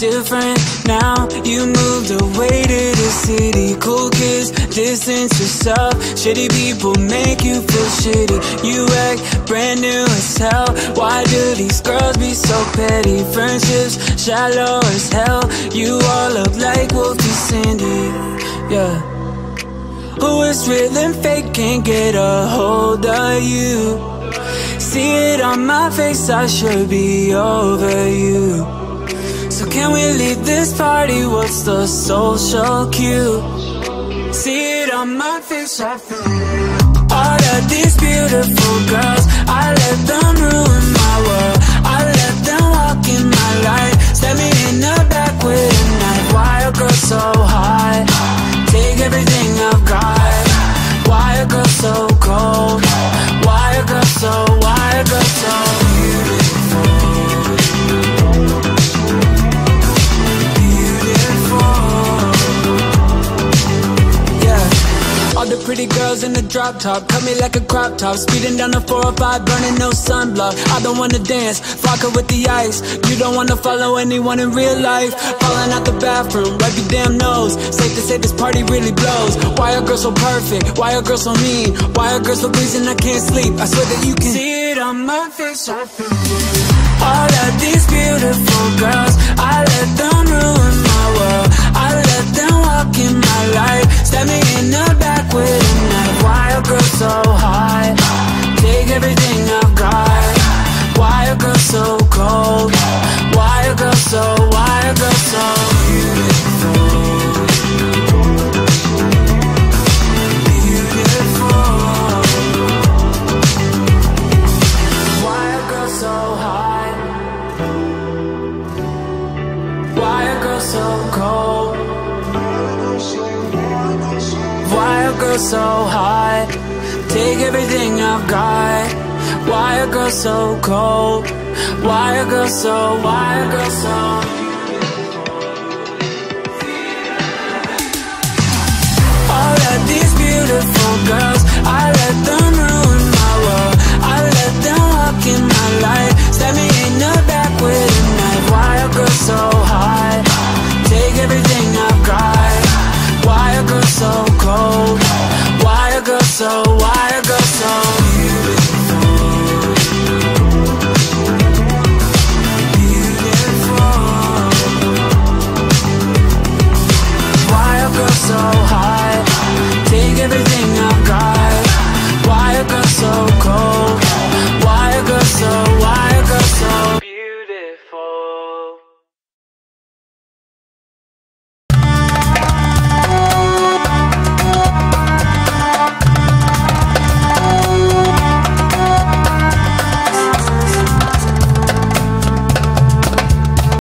different now. You moved away to the city. Cool kids distance yourself. Shitty people make you feel shitty. You act brand new as hell. Why do these girls be so petty? Friendships shallow as hell. You all look like Wolfie, Cindy. Yeah. Who is real and fake can't get a hold of you. See it on my face, I should be over you. So can we leave this party? What's the social cue? See it on my face, I feel it. All of these beautiful girls, I let them ruin my world. I let them walk in my life, stab me in the back with a knife. Why are girls so hot? Take everything I've got. Why are girls so cold? Why are girls so wild? Pretty girls in the drop top, cut me like a crop top. Speeding down the 405, burning no sunblock. I don't wanna dance, vodka with the ice. You don't wanna follow anyone in real life. Falling out the bathroom, wipe your damn nose. Safe to say this party really blows. Why are girls so perfect? Why are girls so mean? Why are girls the reason I can't sleep? I swear that you can see it on my face, I feel it. All of these beautiful girls, I let them ruin my world. I let them walk in my life, stab me in the back with a knife. Why are girls so hot? Take everything I've got. Why are girls so cold? Why are girls so beautiful? Beautiful. Why are girls so hot? Why are girls so cold? Why are girls so hot? Take everything I've got. Why are girls so cold? Why are girls so? All of these beautiful girls, I let them ruin my world. I let them walk in my life, stab me in the back with a knife. Why are girls so hot? Take everything I've got. Why are girls so cold? Why are girls so beautiful? Beautiful. Why are girls so hot? Take everything